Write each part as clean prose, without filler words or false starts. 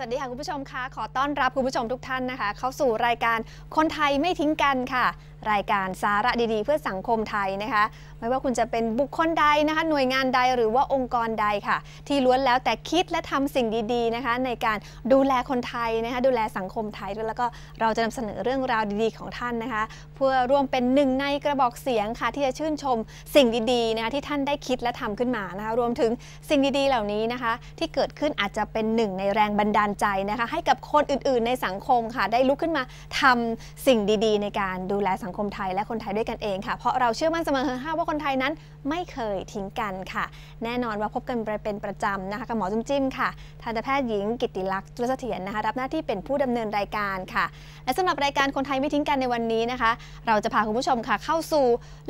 สวัสดีค่ะคุณผู้ชมคะขอต้อนรับคุณผู้ชมทุกท่านนะคะเข้าสู่รายการคนไทยไม่ทิ้งกันค่ะรายการสาระดีๆเพื่อสังคมไทยนะคะไม่ว่าคุณจะเป็นบุคคลใดนะคะหน่วยงานใดหรือว่าองค์กรใดค่ะที่ล้วนแล้วแต่คิดและทำสิ่งดีๆนะคะในการดูแลคนไทยนะคะดูแลสังคมไทยแล้วก็เราจะนำเสนอเรื่องราวดีๆของท่านนะคะเพื่อร่วมเป็นหนึ่งในกระบอกเสียงค่ะที่จะชื่นชมสิ่งดีๆนะคะที่ท่านได้คิดและทำขึ้นมานะคะรวมถึงสิ่งดีๆเหล่านี้นะคะที่เกิดขึ้นอาจจะเป็นหนึ่งในแรงบันดาลใจนะคะให้กับคนอื่นๆในสังคมค่ะได้ลุกขึ้นมาทำสิ่งดีๆในการดูแลสังคมไทยและคนไทยด้วยกันเองค่ะเพราะเราเชื่อมั่นเสมอว่าคนไทยนั้นไม่เคยทิ้งกันค่ะแน่นอนว่าพบกันเป็นประจำนะคะกับหมอจุ้มจิ้มค่ะทันตแพทย์หญิงกิตติลักษณ์ จุลเสถียรนะคะรับหน้าที่เป็นผู้ดำเนินรายการค่ะและสำหรับรายการคนไทยไม่ทิ้งกันในวันนี้นะคะเราจะพาคุณผู้ชมค่ะเข้าสู่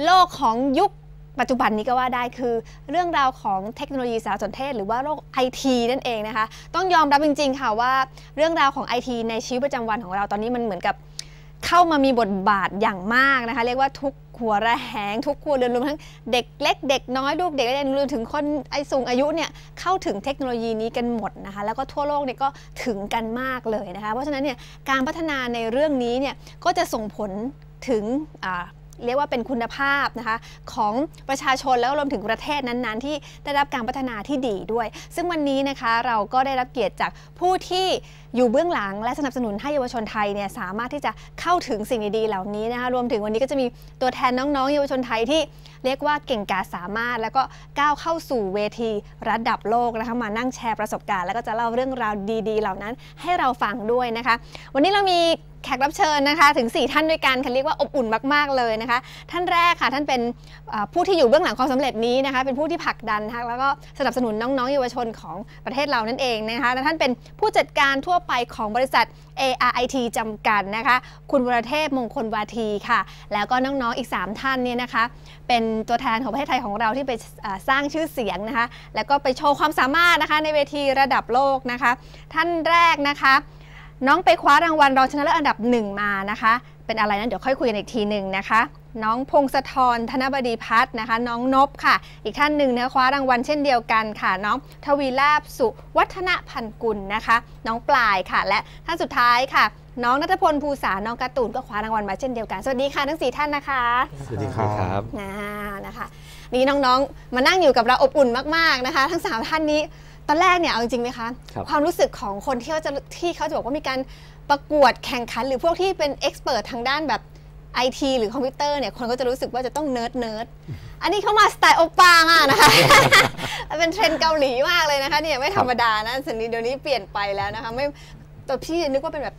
โลกของยุคปัจจุบันนี้ก็ว่าได้คือเรื่องราวของเทคโนโลยีสารสนเทศหรือว่าโลก IT นั่นเองนะคะต้องยอมรับจริงๆค่ะว่าเรื่องราวของ IT ในชีวิตประจำวันของเราตอนนี้มันเหมือนกับเข้ามามีบทบาทอย่างมากนะคะเรียกว่าทุกหัวระแหงทุกครัวเรือนรวมทั้งเด็กเล็กเด็กน้อยลูกเด็กเล็กรวมถึงคนสูงอายุเนี่ยเข้าถึงเทคโนโลยีนี้กันหมดนะคะแล้วก็ทั่วโลกเนี่ยก็ถึงกันมากเลยนะคะเพราะฉะนั้นเนี่ยการพัฒนาในเรื่องนี้เนี่ยก็จะส่งผลถึงเรียกว่าเป็นคุณภาพนะคะของประชาชนแล้วรวมถึงประเทศนั้นๆที่ได้รับการพัฒนาที่ดีด้วยซึ่งวันนี้นะคะเราก็ได้รับเกียรติจากผู้ที่อยู่เบื้องหลังและสนับสนุนให้เยาวชนไทยเนี่ยสามารถที่จะเข้าถึงสิ่งดีๆเหล่านี้นะคะรวมถึงวันนี้ก็จะมีตัวแทนน้องๆเยาวชนไทยที่เรียกว่าเก่งกาจสามารถแล้วก็ก้าวเข้าสู่เวทีระดับโลกนะคะมานั่งแชร์ประสบการณ์แล้วก็จะเล่าเรื่องราวดีๆเหล่านั้นให้เราฟังด้วยนะคะวันนี้เรามีแขกรับเชิญนะคะถึง4ท่านด้วยกันค่ะเรียกว่าอบอุ่นมากๆเลยนะคะท่านแรกค่ะท่านเป็นผู้ที่อยู่เบื้องหลังความสำเร็จนี้นะคะเป็นผู้ที่ผลักดันนะคะแล้วก็สนับสนุนน้องๆเยาวชนของประเทศเรานั่นเองนะคะและท่านเป็นผู้จัดการทั่วไปของบริษัท A R I T จำกัดนะคะคุณวรเทพมงคลวาทีค่ะแล้วก็น้องๆอีก3ท่านเนี่ยนะคะเป็นตัวแทนของประเทศไทยของเราที่ไปสร้างชื่อเสียงนะคะแล้วก็ไปโชว์ความสามารถนะคะในเวทีระดับโลกนะคะท่านแรกนะคะน้องไปคว้ารางวัลรองชนะเลิศอันดับ1มานะคะเป็นอะไรนั้นเดี๋ยวค่อยคุยกันอีกทีหนึ่งนะคะน้องพงศธรธนบดีพัฒน์นะคะน้องนบค่ะอีกท่านหนึ่งเนี่ยคว้ารางวัลเช่นเดียวกันค่ะน้องทวีลาภสุวัฒนพันกุลนะคะน้องปลายค่ะและท่านสุดท้ายค่ะน้องณัฐพลภูษาน้องการ์ตูนก็คว้ารางวัลมาเช่นเดียวกันสวัสดีค่ะทั้ง4ท่านนะคะสวัสดีครับนะคะนี่น้องๆมานั่งอยู่กับเราอบอุ่นมากๆนะคะทั้ง3ท่านนี้ตอนแรกเนี่ยเอาจริงไหมคะความรู้สึกของคนที่เขาจะบอกว่ามีการประกวดแข่งขันหรือพวกที่เป็นเอ็กซ์เพรสทางด้านแบบ IT หรือคอมพิวเตอร์เนี่ยคนก็จะรู้สึกว่าจะต้องเนิร์ดอันนี้เข้ามาสไตล์โอป้ามากนะคะ เป็นเทรนด์เกาหลีมากเลยนะคะเนี่ยไม่ธรรมดานะสิ่งนี้เดี๋ยวนี้เปลี่ยนไปแล้วนะคะไม่ตัวพี่นึกว่าเป็นแบบ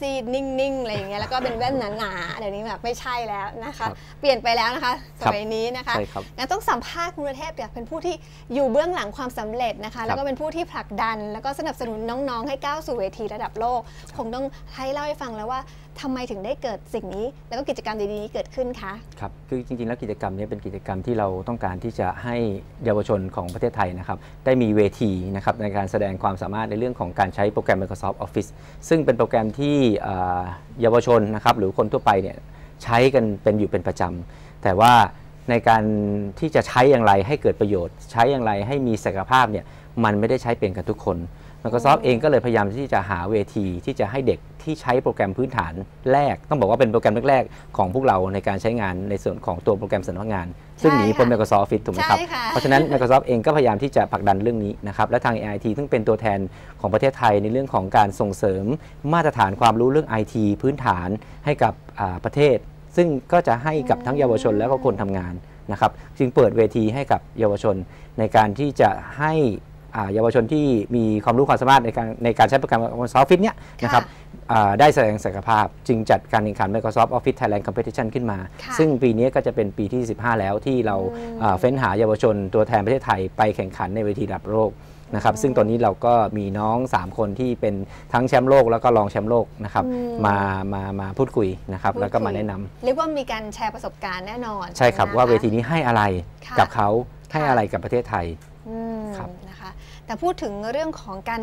ซีดๆนิ่งๆอะไรอย่างเงี้ยแล้วก็เป็นแว่นหนาๆเดี๋ยวนี้แบบไม่ใช่แล้วนะคะเปลี่ยนไปแล้วนะคะสมัยนี้นะคะงั้นต้องสัมภาษณ์คุณวรเทพเป็นผู้ที่อยู่เบื้องหลังความสำเร็จนะคะแล้วก็เป็นผู้ที่ผลักดันแล้วก็สนับสนุนน้องๆให้ก้าวสู่เวทีระดับโลกคงต้องให้เล่าให้ฟังแล้วว่าทำไมถึงได้เกิดสิ่งนี้แล้วก็กิจกรรมดีๆเกิดขึ้นคะครับคือจริงๆแล้วกิจกรรมนี้เป็นกิจกรรมที่เราต้องการที่จะให้เยาวชนของประเทศไทยนะครับได้มีเวทีนะครับในการแสดงความสามารถในเรื่องของการใช้โปรแกรม Microsoft Office ซึ่งเป็นโปรแกรมที่เยาวชนนะครับหรือคนทั่วไปเนี่ยใช้กันเป็นอยู่เป็นประจำแต่ว่าในการที่จะใช้อย่างไรให้เกิดประโยชน์ใช้อย่างไรให้มีศักยภาพเนี่ยมันไม่ได้ใช้เป็นกันทุกคน Microsoft เองก็เลยพยายามที่จะหาเวทีที่จะให้เด็กที่ใช้โปรแกรมพื้นฐานแรกต้องบอกว่าเป็นโปรแกรมแรกๆของพวกเราในการใช้งานในส่วนของตัวโปรแกรมสำนักงานซึ่งหนีพ้น Microsoft Office ถูกไหมครับเพราะฉะนั้น Microsoft เองก็พยายามที่จะผลักดันเรื่องนี้นะครับและทาง AIT ซึ่งเป็นตัวแทนของประเทศไทยในเรื่องของการส่งเสริมมาตรฐานความรู้เรื่อง IT พื้นฐานให้กับประเทศซึ่งก็จะให้กับทั้งเยาวชนและก็คนทำงานนะครับจึงเปิดเวทีให้กับเยาวชนในการที่จะให้เยาวชนที่มีความรู้ความสามารถในการใช้โปรแกรม Microsoft Office เนี่ยนะครับได้แสดงศักยภาพจึงจัดการแข่งขัน Microsoft Office Thailand Competition ขึ้นมาซึ่งปีนี้ก็จะเป็นปีที่15แล้วที่เราเฟ้นหาเยาวชนตัวแทนประเทศไทยไปแข่งขันในเวทีระดับโลกนะครับซึ่งตอนนี้เราก็มีน้อง3คนที่เป็นทั้งแชมป์โลกแล้วก็รองแชมป์โลกนะครับมาพูดคุยนะครับแล้วก็มาแนะนำเรียกว่ามีการแชร์ประสบการณ์แน่นอนใช่ครับว่าเวทีนี้ให้อะไรกับเขาให้อะไรกับประเทศไทยครับนะคะแต่พูดถึงเรื่องของการ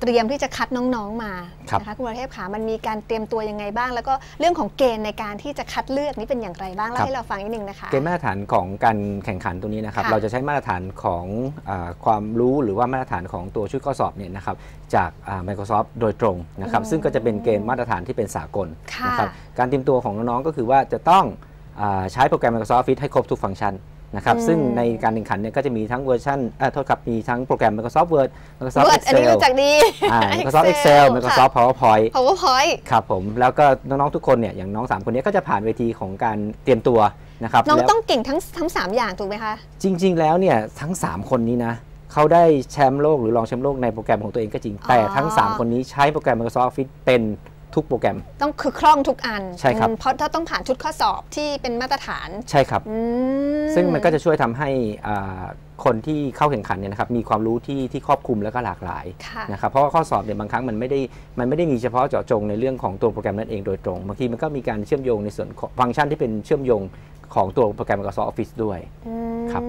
เตรียมที่จะคัดน้องๆมานะคะคุณวรเทพขามันมีการเตรียมตัวยังไงบ้างแล้วก็เรื่องของเกณฑ์ในการที่จะคัดเลือกนี้เป็นอย่างไรบ้างเล่าให้เราฟังนิดนึงนะคะเกณฑ์มาตรฐานของการแข่งขันตัวนี้นะครับเราจะใช้มาตรฐานของความรู้หรือว่ามาตรฐานของตัวชุดข้อสอบเนี่ยนะครับจาก Microsoft โดยตรงนะครับซึ่งก็จะเป็นเกณฑ์มาตรฐานที่เป็นสากลนะครับการเตรียมตัวของน้องๆก็คือว่าจะต้องใช้โปรแกรม Microsoft Office ให้ครบทุกฟังก์ชันนะครับซึ่งในการแข่งขันเนี่ยก็จะมีทั้งเวอร์ชันมีทั้งโปรแกรม Microsoft Word Microsoft Excel Microsoft Excel Microsoft PowerPoint ครับผมแล้วก็น้องๆทุกคนเนี่ยอย่างน้อง3คนนี้ก็จะผ่านเวทีของการเตรียมตัวนะครับน้องต้องเก่งทั้ง3อย่างถูกไหมคะจริงๆแล้วเนี่ยทั้ง3คนนี้นะเขาได้แชมป์โลกหรือรองแชมป์โลกในโปรแกรมของตัวเองก็จริงแต่ทั้ง3คนนี้ใช้โปรแกรม Microsoft Office เป็นทุกโปรแกรมต้องคือคล่องทุกอันใช่ครับเพราะถ้าต้องผ่านชุดข้อสอบที่เป็นมาตรฐานใช่ครับซึ่งมันก็จะช่วยทำให้คนที่เข้าแข่งขันเนี่ยนะครับมีความรู้ที่ครอบคลุมและก็หลากหลายนะครับเพราะว่าข้อสอบเนี่ยบางครั้งมันไม่ได้มีเฉพาะเจาะจงในเรื่องของตัวโปรแกรมนั้นเองโดยตรงบางทีมันก็มีการเชื่อมโยงในส่วนฟังก์ชันที่เป็นเชื่อมโยงของตัวโปรแกรม Microsoft Office ด้วยครับ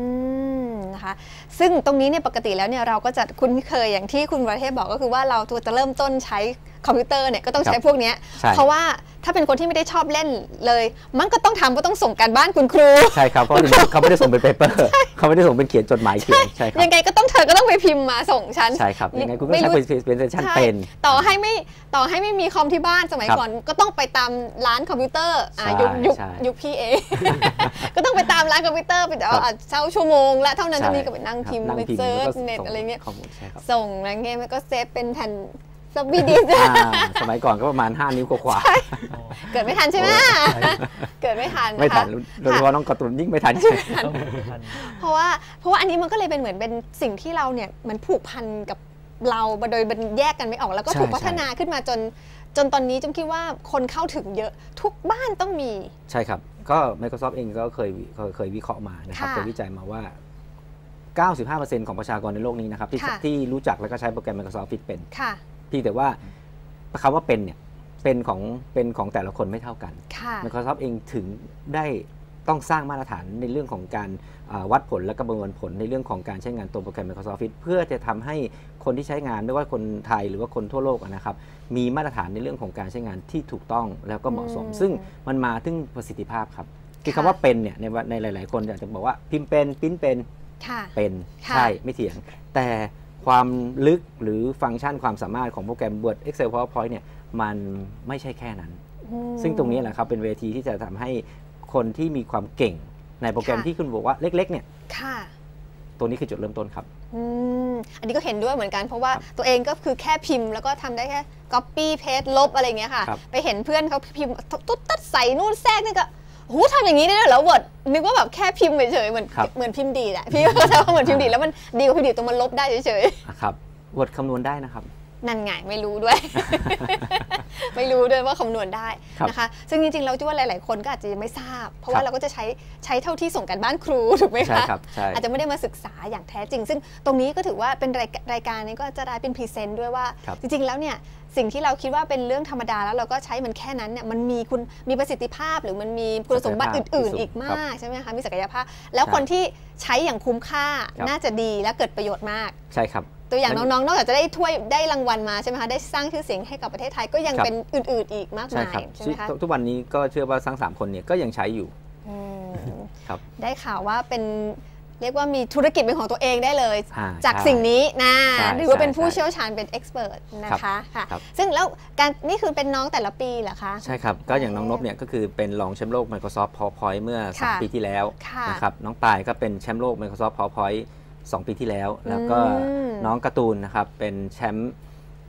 ซึ่งตรงนี้เนี่ยปกติแล้วเนี่ยเราก็จะคุ้นเคยอย่างที่คุณวรเทพบอกก็คือว่าเราจะเริ่มต้นใช้คอมพิวเตอร์เนี่ยก็ต้องใช้พวกนี้เพราะว่าถ้าเป็นคนที่ไม่ได้ชอบเล่นเลยมันก็ต้องทำก็ต้องส่งการบ้านคุณครูใช่ครับเพราะเขาไม่ได้ส่งเป็นเปเปอร์เขาไม่ได้ส่งเป็นเขียนจดหมายเขียนใช่ครับยังไงก็ต้องเธอก็ต้องไปพิมพ์มาส่งฉันใช่ครับยังไงคุณก็ใช้เป็นเซสชั่นเป็นต่อให้ไม่มีคอมที่บ้านสมัยก่อนก็ต้องไปตามร้านคอมพิวเตอร์ยุคพี่เอก็ต้องไปตามร้านคอมพิวเตอร์ไปเอาเช่าชั่วโมงละเท่านั้นเท่านี้ก็ไปนั่งพิมพ์ไปเซิร์ชเน็ตอะไรเงี้ยส่งอะไรเงี้ยมันก็เซฟเป็นแผ่นสมัยก่อนก็ประมาณ5นิ้วกว่าเกิดไม่ทันใช่ไหมเกิดไม่ทันไม่ทันโดยเฉพาะน้องการ์ตูนยิ่งไม่ทันเพราะว่าอันนี้มันก็เลยเป็นเหมือนเป็นสิ่งที่เราเนี่ยมันผูกพันกับเราโดยแยกกันไม่ออกแล้วก็ถูกพัฒนาขึ้นมาจนตอนนี้จำคิดว่าคนเข้าถึงเยอะทุกบ้านต้องมีใช่ครับก็ Microsoft เองก็เคยวิเคราะห์มานะครับเคยวิจัยมาว่า95% ของประชากรในโลกนี้นะครับที่รู้จักแล้วก็ใช้โปรแกรม Microsoft Office เป็นพี่แต่ว่าคำว่าเป็นเนี่ยเป็นของแต่ละคนไม่เท่ากัน Microsoft เองถึงได้ต้องสร้างมาตรฐานในเรื่องของการวัดผลและก็ประเมินผลในเรื่องของการใช้งานตัวโปรแกรม Microsoft Office เพื่อจะทำให้คนที่ใช้งานไม่ว่าคนไทยหรือว่าคนทั่วโลกนะครับมีมาตรฐานในเรื่องของการใช้งานที่ถูกต้องแล้วก็เหมาะสมซึ่งมันมาถึงประสิทธิภาพครับคือคำว่าเป็นเนี่ยในหลายๆคนอาจจะบอกว่าพิมพ์เป็นพิมพ์เป็นใช่ไม่เถียงแต่ความลึกหรือฟังก์ชันความสามารถของโปรแกรม Word Excel PowerPoint เนี่ยมันไม่ใช่แค่นั้นซึ่งตรงนี้แหละครับเป็นเวทีที่จะทำให้คนที่มีความเก่งในโปรแกรมที่คุณบอกว่าเล็กๆเนี่ยตัวนี้คือจุดเริ่มต้นครับอันนี้ก็เห็นด้วยเหมือนกันเพราะว่าตัวเองก็คือแค่พิมพ์แล้วก็ทำได้แค่ Copy Paste ลบอะไรเงี้ยค่ะไปเห็นเพื่อนเขาพิมพ์ตุ๊ดตัดใส่นู่นแทรกนี่ก็หูทำอย่างนี้ได้ด้วยเหรอWordนึกว่าแบบแค่พิมพ์เฉยๆเหมือนพิมพ์ดีแหละพี่เข้าใจว่าเหมือนพิมพ์ดีแล้วมันดีกว่าพิมพ์ดีตรงมันลบได้เฉยๆครับWordคำนวณได้นะครับนั่นไงไม่รู้ด้วยไม่รู้ด้วยว่าคำนวณได้นะคะซึ่งจริงๆเราคิดว่าหลายๆคนก็อาจจะไม่ทราบเพราะว่าเราก็จะใช้เท่าที่ส่งกันบ้านครูถูกไหมคะอาจจะไม่ได้มาศึกษาอย่างแท้จริงซึ่งตรงนี้ก็ถือว่าเป็นรายการนี้ก็จะได้เป็นพรีเซนต์ด้วยว่าจริงๆแล้วเนี่ยสิ่งที่เราคิดว่าเป็นเรื่องธรรมดาแล้วเราก็ใช้มันแค่นั้นเนี่ยมันมีคุณมีประสิทธิภาพหรือมันมีคุณสมบัติอื่นๆอีกมากใช่ไหมคะมีศักยภาพแล้วคนที่ใช้อย่างคุ้มค่าน่าจะดีและเกิดประโยชน์มากใช่ครับตัวอย่างน้องๆนอกจากจะได้ถ้วยได้รางวัลมาใช่ไหมคะได้สร้างชื่อเสียงให้กับประเทศไทยก็ยังเป็นอื่นๆอีกมากมายใช่ไหมคะทุกวันนี้ก็เชื่อว่าทั้ง3คนเนี่ยก็ยังใช้อยู่ครับได้ข่าวว่าเป็นเรียกว่ามีธุรกิจเป็นของตัวเองได้เลยจากสิ่งนี้นะหรือว่าเป็นผู้เชี่ยวชาญเป็นเอ็กซ์เพรสนะคะค่ะซึ่งแล้วการนี่คือเป็นน้องแต่ละปีเหรอคะใช่ครับก็อย่างน้องนบเนี่ยก็คือเป็นรองแชมป์โลก Microsoft PowerPoint เมื่อ3ปีที่แล้วนะครับน้องปายก็เป็นแชมป์โลก Microsoft PowerPoint 2 ปีที่แล้วแล้วก็น้องการ์ตูนนะครับเป็นแชมป์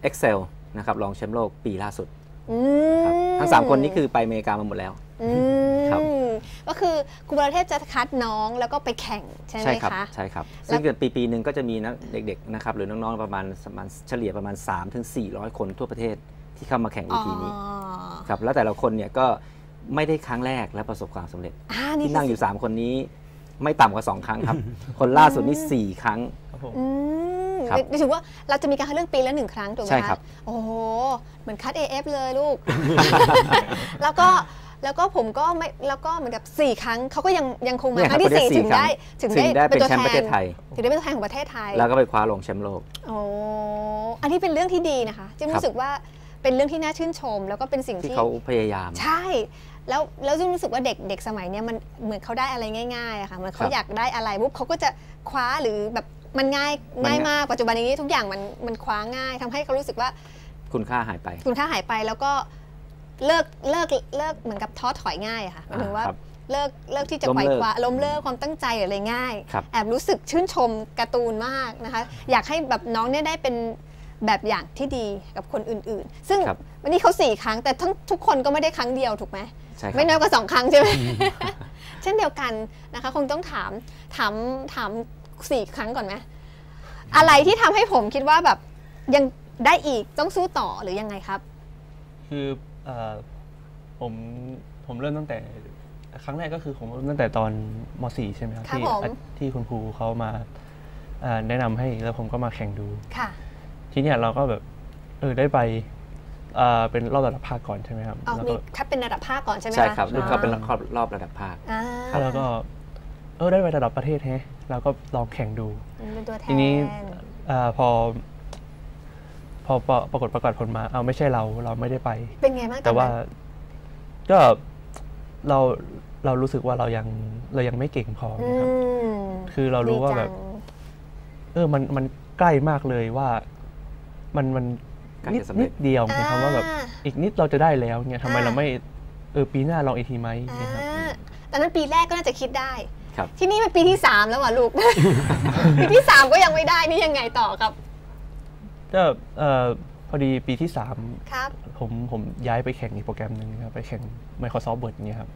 Excel นะครับรองแชมป์โลกปีล่าสุดทั้ง3คนนี้คือไปอเมริกามาหมดแล้วก็คือคุณวรเทพจะคัดน้องแล้วก็ไปแข่งใช่ไหมคะใช่ครับซึ่งเดือนปีหนึ่งก็จะมีนะเด็กๆนะครับหรือน้องๆประมาณเฉลี่ยประมาณ 300 ถึง 400 คนทั่วประเทศที่เข้ามาแข่งเวทีนี้ครับแล้วแต่ละคนเนี่ยก็ไม่ได้ครั้งแรกและประสบความสำเร็จที่นั่งอยู่3คนนี้ไม่ต่ำกว่า2ครั้งครับคนล่าสุดนี่4ครั้งถือว่าเราจะมีการคัดเลือกปีละ1ครั้งถูกไหมครับโอ้โหเหมือนคัด AF เลยลูกแล้วก็ผมก็ไม่แล้วก็เหมือนกับ4ครั้งเขาก็ยังคงมาครั้งที่4ถึงได้เป็นแชมป์ประเทศไทยของประเทศไทยแล้วก็ไปคว้ารองแชมป์โลกโอ้ อันนี้เป็นเรื่องที่ดีนะคะจิมรู้สึกว่าเป็นเรื่องที่น่าชื่นชมแล้วก็เป็นสิ่งที่เขาพยายามใช่แล้วจิมรู้สึกว่าเด็กสมัยนี้มันเหมือนเขาได้อะไรง่ายๆอะค่ะเหมือนเขาอยากได้อะไรปุ๊บเขาก็จะคว้าหรือแบบมันง่ายมากปัจจุบันนี้ทุกอย่างมันคว้าง่ายทำให้เขารู้สึกว่าคุณค่าหายไปแล้วก็เลิกเหมือนกับท้อถอยง่ายค่ะหมายถึงว่าเลิกที่จะไขว่คว้าล้มเลิกความตั้งใจอะไรง่ายแอบรู้สึกชื่นชมการ์ตูนมากนะคะอยากให้แบบน้องเนี่ยได้เป็นแบบอย่างที่ดีกับคนอื่นๆซึ่งวันนี้เขา4ครั้งแต่ทั้งทุกคนก็ไม่ได้ครั้งเดียวถูกไหมไม่น้อยกว่า2 ครั้งใช่ไหม เช่นเดียวกันนะคะคงต้องถาม4 ครั้งก่อนไหมอะไรที่ทำให้ผมคิดว่าแบบยังได้อีกต้องสู้ต่อหรือยังไงครับคือผมเริ่มตั้งแต่ครั้งแรกก็คือผมเริ่มตั้งแต่ตอนม .4 ใช่ไหมครับที่คุณครูเขามาแนะนำให้แล้วผมก็มาแข่งดูค่ะทีนี้เราก็แบบได้ไปเป็นรอบระดับภาคก่อนใช่ไหมครับอ๋อมีคัดเป็นระดับภาคก่อนใช่ไหมใช่ครับเขาเป็นรอบระดับภาคแล้วก็ได้ไประดับประเทศแฮะเราก็ลองแข่งดูเป็นตัวแทนทีนี้พอประกาศผลมาเอาไม่ใช่เราไม่ได้ไปเป็นไงบ้างแต่ว่าก็เรารู้สึกว่าเรายังไม่เก่งพอนะครับคือเรารู้ว่าแบบมันใกล้มากเลยว่ามันนิดเดียวนะครับว่าแบบอีกนิดเราจะได้แล้วเนี่ยทำไมเราไม่ปีหน้าลองอีกทีไหมนะครับตอนนั้นปีแรกก็น่าจะคิดได้ที่นี่เป็นปีที่3แล้วว่ะลูกปีที่3ก็ยังไม่ได้นี่ยังไงต่อครับก็พอดีปีที่3ครับผมย้ายไปแข่งอีกโปรแกรมหนึ่งครับไปแข่ง Microsoft Word เนี่ยครับ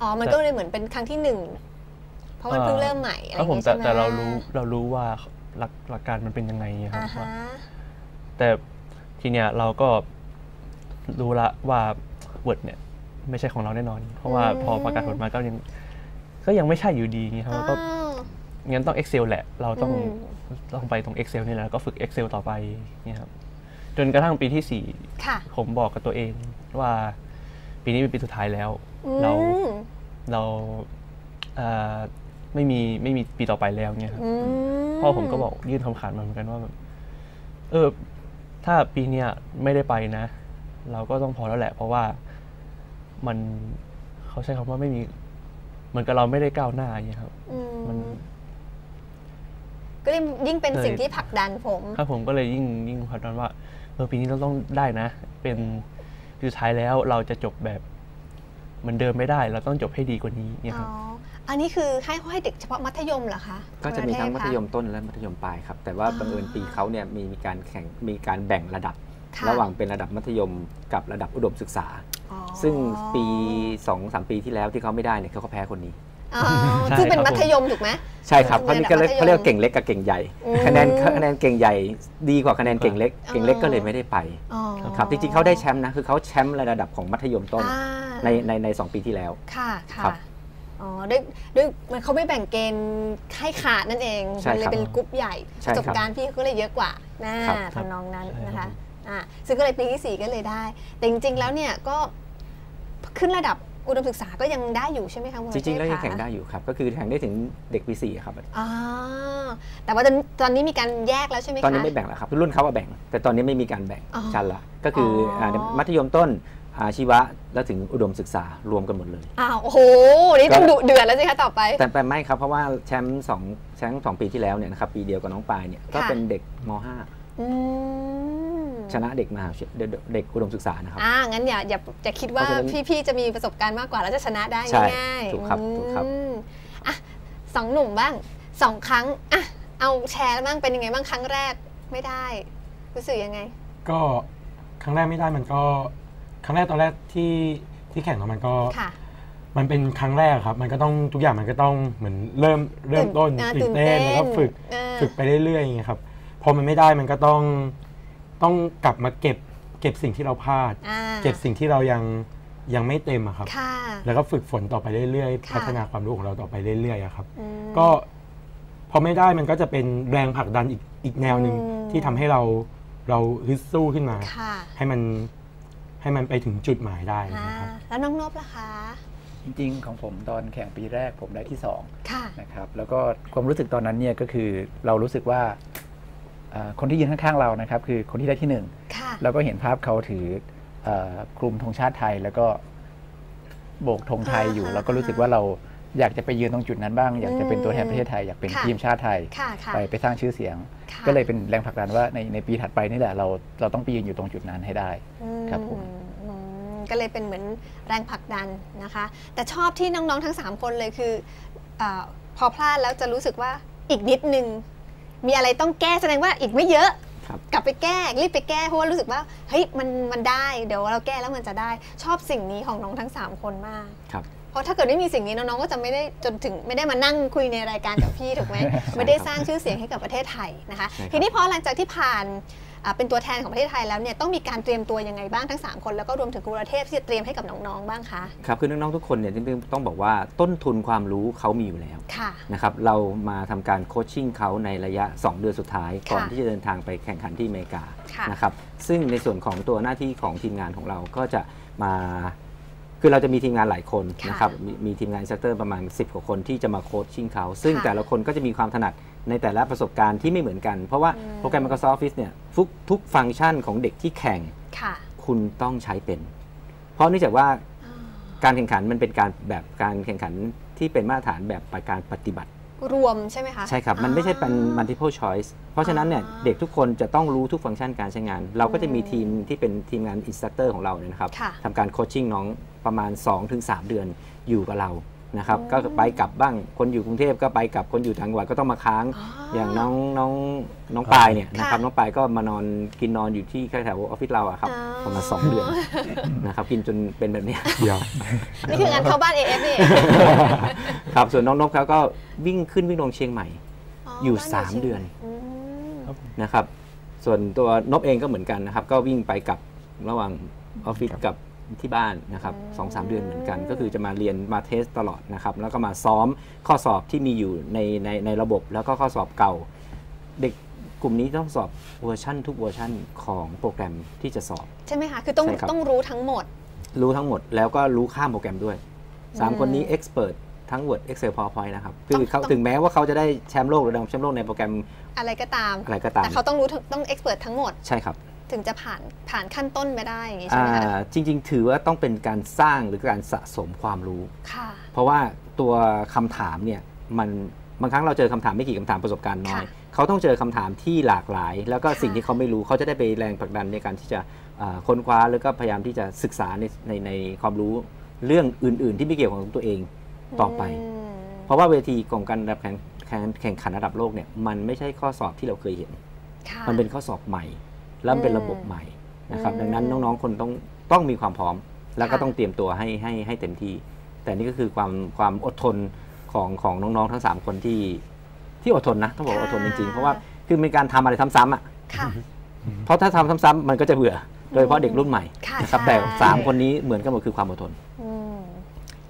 อ๋อมันก็เลยเหมือนเป็นครั้งที่1เพราะมันเพิ่งเริ่มใหม่อะไรอย่างเงี้ยใช่ไหมแต่เรารู้ว่าหลักการมันเป็นยังไงครับแต่ทีเนี้ยเราก็รู้ละว่า Word เนี่ยไม่ใช่ของเราแน่นอนเพราะว่าพอประกาศผลมาก็ยังไม่ใช่อยู่ดีไงครับก็งั้นต้อง Excel แหละเราต้องไปตรง Excel นี่แหละก็ฝึก Excel ต่อไปนี่ครับจนกระทั่งปีที่4ผมบอกกับตัวเองว่าปีนี้เป็นปีสุดท้ายแล้วเราไม่มีปีต่อไปแล้วเนี่ยครับพ่อผมก็บอกยื่นคำขาดมาเหมือนกันว่าถ้าปีเนี้ยไม่ได้ไปนะเราก็ต้องพอแล้วแหละเพราะว่ามันเขาใช้คำว่าไม่มีเหมือนกับเราไม่ได้ก้าวหน้าอย่างนี้ครับมันก็ยิ่งเป็นสิ่งที่ผลักดันผมครับผมก็เลยยิ่งผลักดันว่าปีนี้เราต้องได้นะเป็นสุดท้ายแล้วเราจะจบแบบเหมือนเดิมไม่ได้เราต้องจบให้ดีกว่านี้เนี่ยครับอันนี้คือให้เด็กเฉพาะมัธยมเหรอคะก็จะมีทั้งมัธยมต้นและมัธยมปลายครับแต่ว่าบังเอิญปีเขาเนี่ยมีการแข่งมีการแบ่งระดับระหว่างเป็นระดับมัธยมกับระดับอุดมศึกษาซึ่งปี 2-3 ปีที่แล้วที่เขาไม่ได้เนี่ยเขาก็แพ้คนนี้ซึ่งเป็นมัธยมถูกไหมใช่ครับเขามีการเขาเรียกเก่งเล็กกับเก่งใหญ่คะแนนเก่งใหญ่ดีกว่าคะแนนเก่งเล็กเก่งเล็กก็เลยไม่ได้ไปครับจริงๆเขาได้แชมป์นะคือเขาแชมป์ระดับของมัธยมต้นใน2 ปีที่แล้วค่ะครับอ๋อด้วยมันเขาไม่แบ่งเกณฑ์ให้ขาดนั่นเองมันเลยเป็นกรุ๊ปใหญ่ประสบการณ์พี่เขาเลยเยอะกว่าทำนองนั้นนะคะซึ่งก็เลยปีที่4ก็เลยได้แต่จริงๆแล้วเนี่ยก็ขึ้นระดับอุดมศึกษาก็ยังได้อยู่ใช่ไหมคะจริงๆแล้วยังแข่งได้อยู่ครับก็คือแข่งได้ถึงเด็กปี4ครับแต่ว่าตอนนี้มีการแยกแล้วใช่ไหมคะตอนนี้ไม่แบ่งแล้วครับรุ่นเขาแบ่งแต่ตอนนี้ไม่มีการแบ่งชั้นละก็คือมัธยมต้นอาชีวะแล้วถึงอุดมศึกษารวมกันหมดเลยโอ้โหนี่ต้องดุเดือดแล้วสิคะต่อไปแต่ไม่ครับเพราะว่าแชมป์สองปีที่แล้วเนี่ยนะครับปีเดียวกับน้องปายเนี่ยก็เป็นเด็กม.5ชนะเด็กมหาวิทยาลัยเด็กอุดมศึกษานะครับงั้นอย่าคิดว่าพี่ๆจะมีประสบการณ์มากกว่าแล้วจะชนะได้ง่ายถูกครับถูกครับ2 หนุ่มบ้าง2 ครั้งเอาแชร์บ้างเป็นยังไงบ้างครั้งแรกไม่ได้รู้สึกยังไงก็ครั้งแรกไม่ได้มันก็ครั้งแรกตอนแรกที่แข่งแล้วมันก็มันเป็นครั้งแรกครับมันก็ต้องทุกอย่างมันก็ต้องเหมือนเริ่มต้นตื่นเต้นแล้วก็ฝึกไปเรื่อยๆอย่างเงี้ยครับพอมันไม่ได้มันก็ต้องกลับมาเก็บสิ่งที่เราพลาดเก็บสิ่งที่เรายังไม่เต็มครับแล้วก็ฝึกฝนต่อไปเรื่อยๆพัฒนาความรู้ของเราต่อไปเรื่อยๆครับก็พอไม่ได้มันก็จะเป็นแรงผลักดันอีกแนวหนึ่งที่ทำให้เราฮึดสู้ขึ้นมาให้มันไปถึงจุดหมายได้นะครับแล้วน้องนพล่ะคะจริงๆของผมตอนแข่งปีแรกผมได้ที่2นะครับแล้วก็ความรู้สึกตอนนั้นเนี่ยก็คือเรารู้สึกว่า คนที่ยืนข้างๆเรานะครับคือคนที่ได้ที่1เราก็เห็นภาพเขาถือคลุมธงชาติไทยแล้วก็โบกธงไทยอยู่แล้วก็รู้สึกว่าเราอยากจะไปยืนตรงจุดนั้นบ้างอยากจะเป็นตัวแทนประเทศไทยอยากเป็นทีมชาติไทยไปสร้างชื่อเสียงก็เลยเป็นแรงผลักดันว่าในปีถัดไปนี่แหละเราต้องไปยืนอยู่ตรงจุดนั้นให้ได้ครับผมก็เลยเป็นเหมือนแรงผลักดันนะคะแต่ชอบที่น้องๆทั้ง3คนเลยคือพอพลาดแล้วจะรู้สึกว่าอีกนิดนึงมีอะไรต้องแก้แสดงว่าอีกไม่เยอะกลับไปแก้รีบไปแก้เพราะว่ารู้สึกว่าเฮ้ยมันได้เดี๋ยวเราแก้แล้วมันจะได้ชอบสิ่งนี้ของน้องทั้ง3คนมากเพราะถ้าเกิดไม่มีสิ่งนี้น้องๆก็จะไม่ได้จนถึงไม่ได้มานั่งคุยในรายการกับพี่ถูกไหมไม่ได้สร้างชื่อเสียงให้กับประเทศไทยนะคะทีนี้พอหลังจากที่ผ่านเป็นตัวแทนของประเทศไทยแล้วเนี่ยต้องมีการเตรียมตัวยังไงบ้างทั้ง3คนแล้วก็รวมถึงกรุงเทพที่จะเตรียมให้กับน้องๆบ้างคะครับคือน้องๆทุกคนเนี่ยจริงๆต้องบอกว่าต้นทุนความรู้เขามีอยู่แล้วนะครับเรามาทำการโคชชิ่งเขาในระยะ2เดือนสุดท้ายก่อนที่จะเดินทางไปแข่งขันที่อเมริกานะครับซึ่งในส่วนของตัวหน้าที่ของทีมงานของเราก็จะมาคือเราจะมีทีมงานหลายคนนะครับมีทีมงานอินสตรัคเตอร์ประมาณ10กว่าคนที่จะมาโคชชิ่งเขาซึ่งแต่ละคนก็จะมีความถนัดในแต่ละประสบการณ์ที่ไม่เหมือนกันเพราะว่าโปรแกรม Microsoft Office เนี่ยทุกฟังก์ชันของเด็กที่แข่งคุณต้องใช้เป็นเพราะเนื่องจากว่าการแข่งขันมันเป็นการแข่งขันที่เป็นมาตรฐานแบบการปฏิบัติรวมใช่ไหมคะใช่ครับมันไม่ใช่เป็น multiple choice เพราะฉะนั้นเนี่ยเด็กทุกคนจะต้องรู้ทุกฟังก์ชันการใช้งานเราก็จะมีทีมที่เป็นทีมงาน instructor ของเราเนี่ยนะครับทำการโคชชิ่งน้องประมาณ 2-3 เดือนอยู่กับเรานะครับก็ไปกลับบ้างคนอยู่กรุงเทพก็ไปกลับคนอยู่ต่างจังหวัดก็ต้องมาค้างอย่างน้องปายเนี่ยนะครับน้องปายก็มานอนกินนอนอยู่ที่แถวออฟฟิศเราอะครับประมาณ2เดือนนะครับกินจนเป็นแบบนี้เดียวนี่คืองานเข้าบ้าน AF นี่ครับส่วนน้องนกเขาก็วิ่งขึ้นวิ่งลงเชียงใหม่อยู่3เดือนนะครับส่วนตัวนกเองก็เหมือนกันนะครับก็วิ่งไปกลับระหว่างออฟฟิศกับที่บ้านนะครับ2-3 เดือนเหมือนกันก็คือจะมาเรียนมาเทสตลอดนะครับแล้วก็มาซ้อมข้อสอบที่มีอยู่ในระบบแล้วก็ข้อสอบเก่าเด็กกลุ่มนี้ต้องสอบเวอร์ชันทุกเวอร์ชันของโปรแกรมที่จะสอบใช่ไหมคะคือต้องรู้ทั้งหมดแล้วก็รู้ข้ามโปรแกรมด้วย3คนนี้เอ็กซ์เพรสทั้ง Word Excel PowerPoint นะครับคือเขาถึงแม้ว่าเขาจะได้แชมป์โลกหรือรองแชมป์โลกในโปรแกรมอะไรก็ตามแต่เขาต้องรู้ต้องเอ็กซ์เพรสทั้งหมดใช่ครับถึงจะผ่านขั้นต้นไม่ได้อย่างนี้ใช่ไหมคะจริงๆถือว่าต้องเป็นการสร้างหรือการสะสมความรู้ค่ะเพราะว่าตัวคำถามเนี่ยมันบางครั้งเราเจอคำถามไม่กี่คำถามประสบการณ์น้อยเขาต้องเจอคำถามที่หลากหลายแล้วก็สิ่งที่เขาไม่รู้เขาจะได้ไปแรงผลักดันในการที่จะค้นคว้าแล้วก็พยายามที่จะศึกษาในความรู้เรื่องอื่นๆที่ไม่เกี่ยวของตัวเองต่อไปเพราะว่าเวทีของการแข่งขันระดับโลกเนี่ยมันไม่ใช่ข้อสอบที่เราเคยเห็นมันเป็นข้อสอบใหม่แล้วเป็นระบบใหม่นะครับดังนั้นน้องๆคนต้องมีความพร้อมแล้วก็ต้องเตรียมตัวให้เต็มที่แต่นี่ก็คือความอดทนของน้องๆทั้ง3คนที่อดทนนะต้องบอกอดทนจริงๆเพราะว่าคือเป็นการทำอะไรซ้ำๆอ่ะเพราะถ้าทำซ้ำๆมันก็จะเบื่อโดยเฉพาะเด็กรุ่นใหม่นะครับแต่3คนนี้เหมือนกันหมดคือความอดทน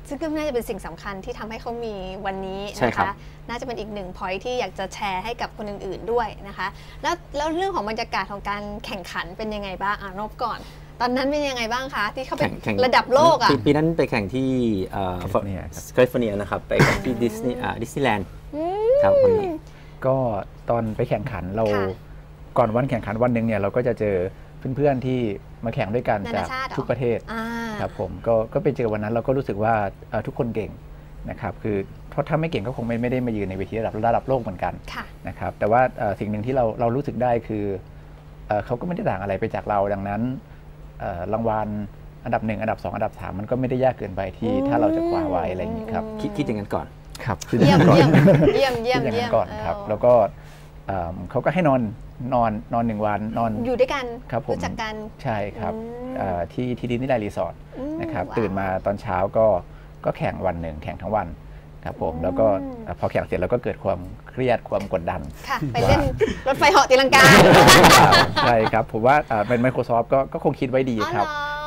ซึ่งก็น่าจะเป็นสิ่งสำคัญที่ทำให้เขามีวันนี้นะคะน่าจะเป็นอีกหนึ่ง point ที่อยากจะแชร์ให้กับคนอื่นๆด้วยนะคะแล้วเรื่องของบรรยากาศของการแข่งขันเป็นยังไงบ้างนบก่อนตอนนั้นเป็นยังไงบ้างคะที่เขาเป็นระดับโลกอ่ะปีนั้นไปแข่งที่แคลิฟอร์เนียนะครับไปแข่งที่ดิสนีย์แลนด์ครับวันนี้ก็ตอนไปแข่งขันเราก่อนวันแข่งขันวันหนึ่งเนี่ยเราก็จะเจอเพื่อนๆที่มาแข่งด้วยกันจากทุกประเทศครับผมก็ไปเจอวันนั้นเราก็รู้สึกว่าทุกคนเก่งนะครับคือถ้าไม่เก่งก็คงไม่ได้มายืนในเวทีระดับโลกเหมือนกันนะครับแต่ว่าสิ่งหนึ่งที่เรารู้สึกได้คือเขาก็ไม่ได้ต่างอะไรไปจากเราดังนั้นรางวัลอันดับ1อันดับ2อันดับ3มันก็ไม่ได้ยากเกินไปที่ถ้าเราจะคว้าไว้อะไรอย่างนี้ครับคิดอย่างนั้นก่อนครับเยี่ยมก่อนครับแล้วก็เขาก็ให้นอน1 วันนอนอยู่ด้วยกันครับผมรู้จักกันใช่ครับที่ดิสนีย์แลนด์รีสอร์ทนะครับตื่นมาตอนเช้าก็แข่งวันหนึ่งแข่งทั้งวันครับผมแล้วก็พอแข่งเสร็จเราก็เกิดความเครียดความกดดันค่ะไปเล่นรถไฟเหาะตีลังกาใช่ครับผมว่าเป็น Microsoft ก็คงคิดไว้ดีครับ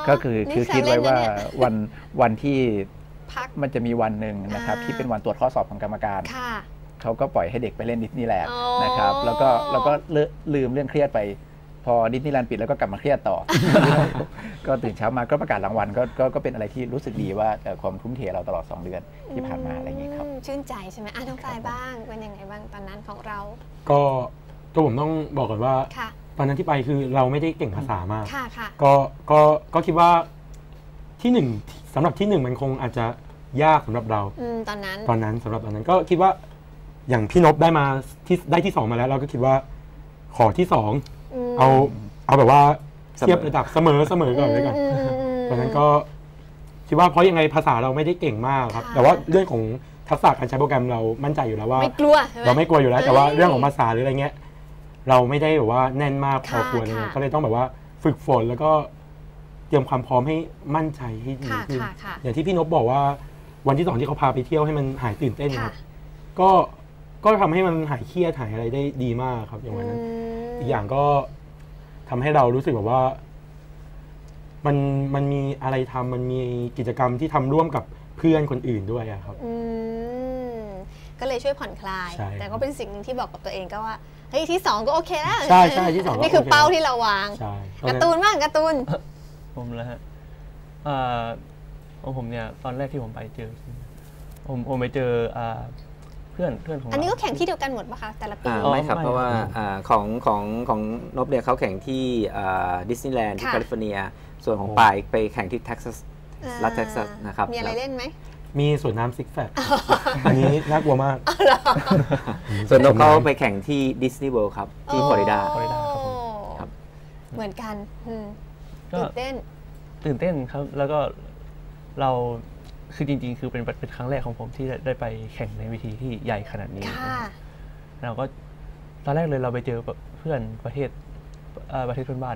ก็คือคิดไว้ว่าวันที่พักมันจะมีวันหนึ่งนะครับที่เป็นวันตรวจข้อสอบของกรรมการเขาก็ปล่อยให้เด็กไปเล่นดิสนีย์แลนด์นะครับแล้วก็ลืมเรื่องเครียดไปพอดิสนีย์แลนด์ปิดแล้วก็กลับมาเครียดต่อก็ตื่นเช้ามาก็ประกาศรางวัลก็เป็นอะไรที่รู้สึกดีว่าความทุ่มเทเราตลอด2เดือนที่ผ่านมาอะไรอย่างนี้ครับชื่นใจใช่ไหมน้องปายบ้างเป็นยังไงบ้างตอนนั้นของเราก็ ตัวผมต้องบอกก่อนว่าตอนนั้นที่ไปคือเราไม่ได้เก่งภาษามากก็คิดว่าที่หนึ่งสำหรับที่หนึ่งมันคงอาจจะยากสำหรับเราตอนนั้นสำหรับตอนนั้นก็คิดว่าอย่างพี่นพได้มาที่ได้ที่สองมาแล้วเราก็คิดว่าขอที่สองเอาแบบว่าเทียบระดับเสมอก่อนเลยก่อนตอนนั้นก็คิดว่าเพราะยังไงภาษาเราไม่ได้เก่งมากครับแต่ว่าเรื่องของทักษะการใช้โปรแกรมเรามั่นใจอยู่แล้วว่าเราไม่กลัวอยู่แล้วแต่ว่าเรื่องของภาษาหรืออะไรเงี้ยเราไม่ได้แบบว่าแน่นมากพอควรเลยก็เลยต้องแบบว่าฝึกฝนแล้วก็เตรียมความพร้อมให้มั่นใจให้ดีขึ้นอย่างที่พี่นพบอกว่าวันที่สองที่เขาพาไปเที่ยวให้มันหายตื่นเต้นก็ทำให้มันหายเครียดหายอะไรได้ดีมากครับอย่างนั้นอีกอย่างก็ทำให้เรารู้สึกแบบว่ามันมีอะไรทำมันมีกิจกรรมที่ทำร่วมกับเพื่อนคนอื่นด้วยครับก็เลยช่วยผ่อนคลายแต่ก็เป็นสิ่งที่บอกกับตัวเองก็ว่าเฮ้ยที่สองก็โอเคแล้วใช่ที่สองนี่คือเป้าที่เราวางการ์ตูนบ้างการ์ตูนผมแล้วฮะผมเนี่ยตอนแรกที่ผมไปเจอผมไปเจอเพื่อนของอันนี้ก็แข่งที่เดียวกันหมดป่ะคะแต่ละปีไม่ครับเพราะว่าของนบเนี่ยเขาแข่งที่ดิสนีย์แลนด์ที่แคลิฟอร์เนียส่วนของปายไปแข่งที่เท็กซัสรัฐเท็กซัสนะครับมีอะไรเล่นไหมมีสวนน้ำซิกแฟกอันนี้น่ากลัวมากส่วนนบเขาไปแข่งที่ดิสนีย์เวิลด์ครับที่ฟลอริดาครับเหมือนกันตื่นเต้นครับแล้วก็เราคือจริงๆคือเป็นครั้งแรกของผมที่ได้ไปแข่งในเวทีที่ใหญ่ขนาดนี้เราก็ตอนแรกเลยเราไปเจอเพื่อนประเทศเพื่อนบ้าน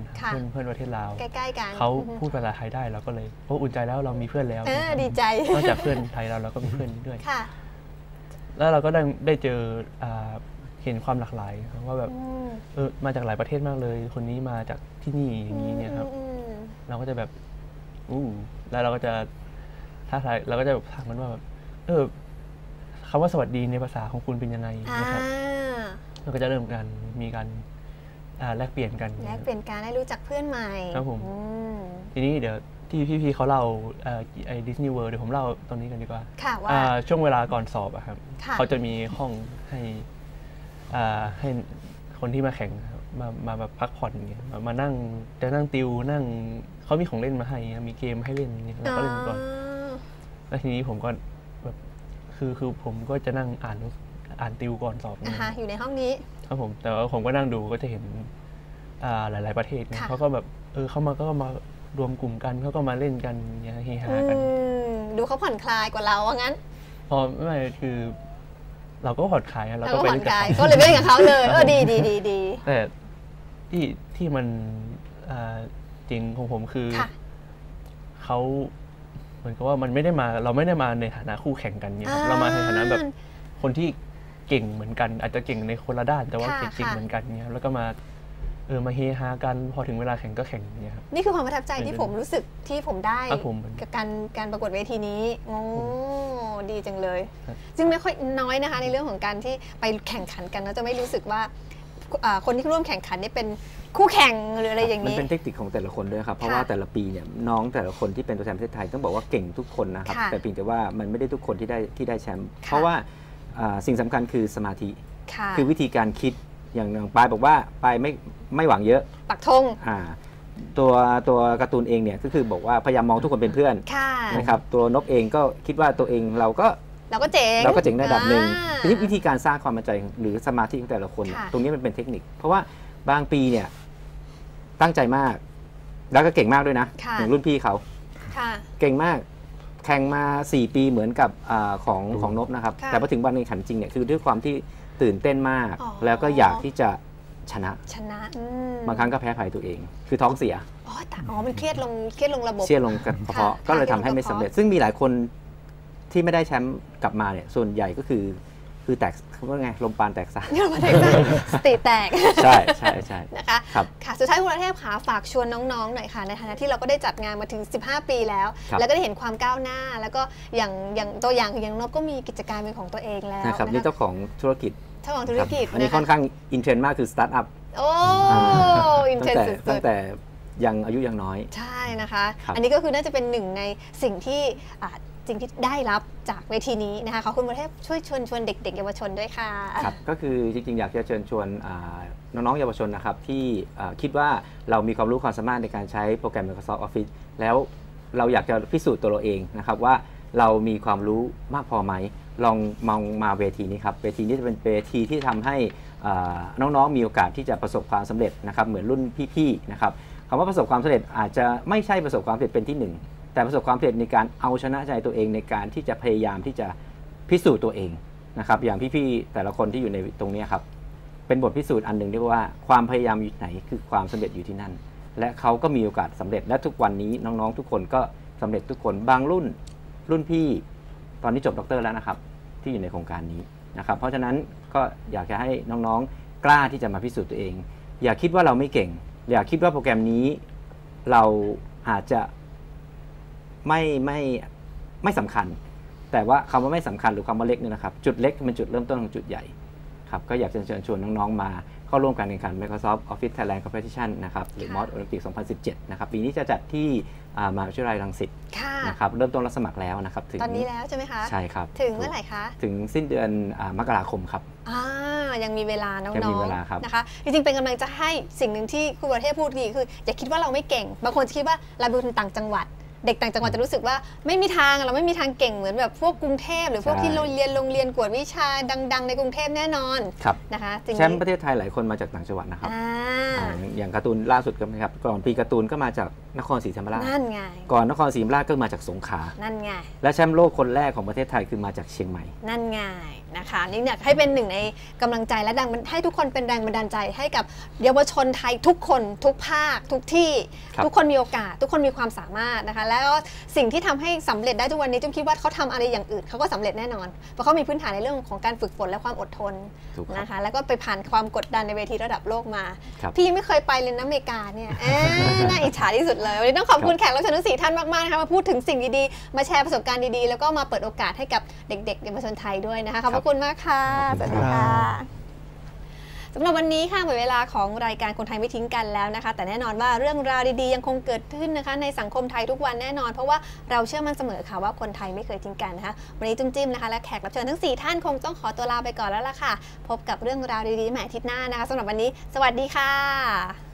เพื่อนประเทศลาวใกล้ๆกันเขาพูดภาษาไทยได้เราก็เลยโอ้อุ่นใจแล้วเรามีเพื่อนแล้วดีใจนอกจากเพื่อนไทยเราก็มีเพื่อนด้วยแล้วเราก็ได้เจอเห็นความหลากหลายว่าแบบมาจากหลายประเทศมากเลยคนนี้มาจากที่นี่อย่างนี้เนี่ยครับเราก็จะแบบแล้วเราก็จะถ้าไทยเราก็จะแบบถามมันว่าแบบคำว่าสวัสดีในภาษาของคุณเป็นยังไงนะครับมันก็จะเริ่มกันมีการแลกเปลี่ยนกันได้รู้จักเพื่อนใหม่ครับผมทีนี้เดี๋ยวที่พี่ๆเขาเล่าไอ้ดิสนีย์เวิลด์เดี๋ยวผมเล่าตอนนี้กันดีกว่าช่วงเวลาก่อนสอบอะครับเขาจะมีห้องให้คนที่มาแข่งมาแบบพักผ่อนอย่างเงี้ยมานั่งจะนั่งติวนั่งเขามีของเล่นมาให้มีเกมให้เล่นอย่างเงี้ยแล้วก็เล่นก่อนแล้วทีนี้ผมก็แบบคือผมก็จะนั่งอ่านติวก่อนสอบอยู่ในห้องนี้ครับผมแต่ว่าผมก็นั่งดูก็จะเห็นหลายๆประเทศเขาก็แบบเขามาก็มารวมกลุ่มกันเขาก็มาเล่นกันอย่างเฮฮากันดูเขาผ่อนคลายกว่าเราว่างั้นพอไม่คือเราก็ผ่อนคลายเราก็ผ่อนคลายก็เลยเล่นกับเขาเลยดีแต่ที่มันจริงของผมคือเขาเหมือนกับว่ามันไม่ได้มาเราไม่ได้มาในฐานะคู่แข่งกันเนี่ยเรามาในฐานะแบบคนที่เก่งเหมือนกันอาจจะเก่งในคนละด้านแต่ว่าเก่งเหมือนกันเนี่ยแล้วก็มามาเฮฮากันพอถึงเวลาแข่งก็แข่งเนี่ยครับนี่คือความประทับใจที่ผมรู้สึกที่ผมได้กับการประกวดเวทีนี้โอ้ดีจังเลยซึ่งไม่ค่อยน้อยนะคะในเรื่องของการที่ไปแข่งขันกันแล้วจะไม่รู้สึกว่าคนที่ร่วมแข่งขันนี่เป็นคู่แข่งหรืออะไรอย่างนี้มันเป็นเทคนิคของแต่ละคนด้วยครับเพราะว่าแต่ละปีเนี่ยน้องแต่ละคนที่เป็นตัวแทนประเทศไทยต้องบอกว่าเก่งทุกคนนะครับแต่เพียงแต่ว่ามันไม่ได้ทุกคนที่ได้แชมป์เพราะว่าสิ่งสำคัญคือสมาธิคือวิธีการคิดอย่างปายบอกว่าปายไม่หวังเยอะปักธงตัวการ์ตูนเองเนี่ยก็คือบอกว่าพยายามมองทุกคนเป็นเพื่อนนะครับตัวนกเองก็คิดว่าตัวเองเราก็เจ๋งในระดับหนึ่งทีนี้วิธีการสร้างความมั่นใจหรือสมาธิของแต่ละคนตรงนี้มันเป็นเทคนิคเพราะว่าบางปีเนี่ยตั้งใจมากแล้วก็เก่งมากด้วยนะอย่างรุ่นพี่เขาเก่งมากแข่งมา4ปีเหมือนกับของนบนะครับแต่พอถึงวันแข่งขันจริงเนี่ยคือด้วยความที่ตื่นเต้นมากแล้วก็อยากที่จะชนะบางครั้งก็แพ้ภัยตัวเองคือท้องเสียมันเครียดลงระบบกระเพาะก็เลยทำให้ไม่สำเร็จซึ่งมีหลายคนที่ไม่ได้แชมป์กลับมาเนี่ยส่วนใหญ่ก็คือแตกว่าไงลมปานแตกสายสติแตกใช่นะคะค่ะสุดท้ายคุณเทพขาฝากชวนน้องๆหน่อยค่ะในฐานะที่เราก็ได้จัดงานมาถึง15ปีแล้วก็ได้เห็นความก้าวหน้าแล้วก็อย่างตัวอย่างนบก็มีกิจการเป็นของตัวเองแล้วนะครับนี่เจ้าของธุรกิจอันนี้ค่อนข้างอินเทรนด์มากคือสตาร์ทอัพอินเทรนด์ตั้งแต่ ยังอายุยังน้อยใช่นะคะอันนี้ก็คือน่าจะเป็นหนึ่งในสิ่งที่ได้รับจากเวทีนี้นะคะขอบคุณประเทศช่วยชวนเด็กๆเยาวชนด้วยค่ะครับก็คือจริงๆอยากจะเชิญชวนน้องๆเยาวชนนะครับที่คิดว่าเรามีความรู้ความสามารถในการใช้โปรแกรม Microsoft Office แล้วเราอยากจะพิสูจน์ตัวเราเองนะครับว่าเรามีความรู้มากพอไหมลองมองมาเวทีนี้ครับเวทีนี้จะเป็นเวทีที่ทำให้น้องๆมีโอกาสที่จะประสบความสำเร็จนะครับเหมือนรุ่นพี่ๆนะครับคำว่าประสบความสำเร็จอาจจะไม่ใช่ประสบความสำเร็จเป็นที่ 1แต่ประสบความสำเร็จในการเอาชนะใจตัวเองในการที่จะพยายามที่จะพิสูจน์ตัวเองนะครับอย่างพี่ๆแต่ละคนที่อยู่ในตรงนี้ครับเป็นบทพิสูจน์อันหนึ่งที่ว่าความพยายามอยู่ไหนคือความสำเร็จอยู่ที่นั่นและเขาก็มีโอกาสสำเร็จและทุกวันนี้น้องๆทุกคนก็สำเร็จทุกคนบางรุ่นพี่ตอนนี้จบด็อกเตอร์แล้วนะครับที่อยู่ในโครงการนี้นะครับเพราะฉะนั้นก็อยากจะให้น้องๆกล้าที่จะมาพิสูจน์ตัวเองอย่าคิดว่าเราไม่เก่งอย่าคิดว่าโปรแกรมนี้เราอาจจะไม่สำคัญแต่ว่าคำว่าไม่สำคัญหรือคำว่าเล็กเนี่ยนะครับจุดเล็กเป็นจุดเริ่มต้นของจุดใหญ่ครับก็อยากเชิญชวนน้องๆมาเข้าร่วมการแข่งขัน Microsoft Office Thailand Competition นะครับหรือ Mod Olympic 2017นะครับปีนี้จะจัดที่มหาวิทยาลัยรังสิตนะครับเริ่มต้นรับสมัครแล้วนะครับถึงตอนนี้แล้วใช่ไหมคะใช่ครับถึงเมื่อไหร่คะถึงสิ้นเดือนมกราคมครับยังมีเวลาน้องๆนะคะจริงๆเป็นกำลังจะให้สิ่งหนึ่งที่ครูประเทศพูดดีคืออย่าคิดว่าเราไม่เก่งบางคนคิดว่าเราเป็นคนต่างจังหวัดเด็กต่างจังหวัดจะรู้สึกว่าไม่มีทางเราไม่มีทางเก่งเหมือนแบบพวกกรุงเทพหรือพวกที่โรงเรียนกวดวิชาดังๆในกรุงเทพแน่นอนนะคะแชมป์ประเทศไทยหลายคนมาจากต่างจังหวัดนะครับอย่างการ์ตูนล่าสุดก็นะครับก่อนปีการ์ตูนก็มาจากนครศรีธรรมราชนั่นไงก่อนนครศรีธรรมราชก็มาจากสงขลานั่นไงและแชมป์โลกคนแรกของประเทศไทยคือมาจากเชียงใหม่นั่นไงนะคะนี่อยากให้เป็นหนึ่งในกำลังใจและให้ทุกคนเป็นแรงบันดาลใจให้กับเยาวชนไทยทุกคนทุกภาคทุกที่ทุกคนมีโอกาสทุกคนมีความสามารถนะคะแล้วสิ่งที่ทำให้สำเร็จได้ทุกวันนี้จุ๊บคิดว่าเขาทำอะไรอย่างอื่นเขาก็สำเร็จแน่นอนเพราะเขามีพื้นฐานในเรื่องของการฝึกฝนและความอดทนนะคะแล้วก็ไปผ่านความกดดันในเวทีระดับโลกมาพี่ยังไม่เคยไปเลยนะอเมริกาเนี่ยน่าอิจฉาที่สุดเลยวันนี้ต้องขอบคุณแขกรับเชิญทั้ง4ท่านมากๆนะคะมาพูดถึงสิ่งดีๆมาแชร์ประสบการณ์ดีๆแล้วก็มาเปิดโอกาสให้กับเด็กๆเยาวชนไทยด้วยนะคะขอบคุณมากค่ะสวัสดีค่ะสำหรับวันนี้ค่ะหมดเวลาของรายการคนไทยไม่ทิ้งกันแล้วนะคะแต่แน่นอนว่าเรื่องราวดีๆยังคงเกิดขึ้นนะคะในสังคมไทยทุกวันแน่นอนเพราะว่าเราเชื่อมั่นเสมอค่ะว่าคนไทยไม่เคยทิ้งกันนะคะวันนี้จุ๊บจิ้มนะคะและแขกรับเชิญทั้ง4ท่านคงต้องขอตัวลาไปก่อนแล้วล่ะค่ะพบกับเรื่องราวดีๆใหม่อาทิตย์หน้านะคะสำหรับวันนี้สวัสดีค่ะ